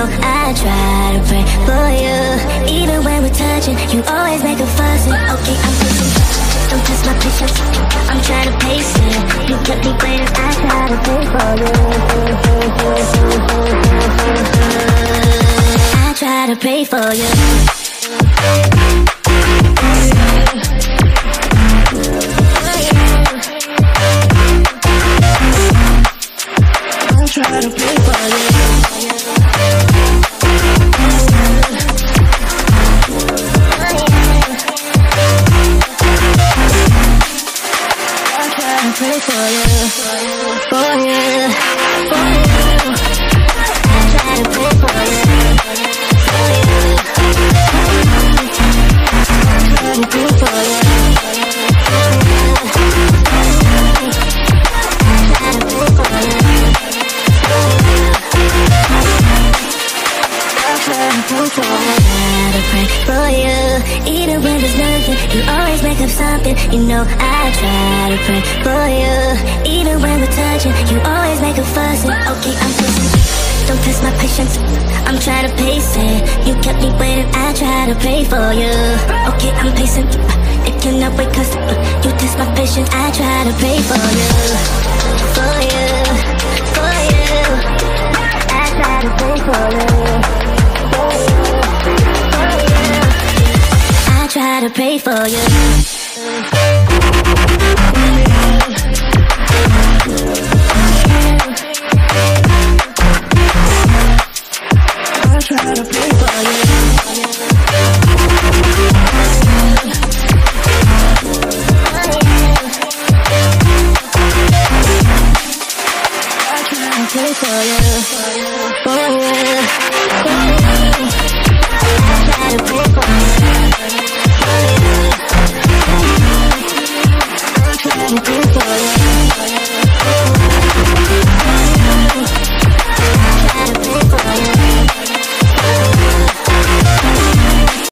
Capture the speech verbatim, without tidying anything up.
you. I try to pray for you. Even when we're touching, you always make a fuss. Okay, I'm pushing. Don't touch my pictures. I'm trying to pace it. You kept me waiting. I try to pray for you. I try to pray for you. Try to play for you. I try to play for you, for you, for you. I try to play for you, for you. I try to play for you, for you. I try to play for you. I try to pray for you. Even when there's nothing, you always make up something. You know I try to pray for you. Even when we're touching, you always make a fuss. Okay, I'm pushing. Don't test my patience. I'm trying to pace it. You kept me waiting. I try to pray for you. Okay, I'm pacing. It cannot wait 'cause you test my patience. I try to pray for you, for you, for you. I try to pray for you. I try to pray for you. I try to pray for you. I try to pray for you. For you. I try to pray for you. I try to pray for you.